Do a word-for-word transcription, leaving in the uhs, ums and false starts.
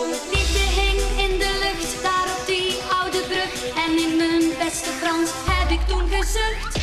Komt Liedje hing in de lucht, daar op die oude brug. En in mijn beste Frans heb ik toen gezucht.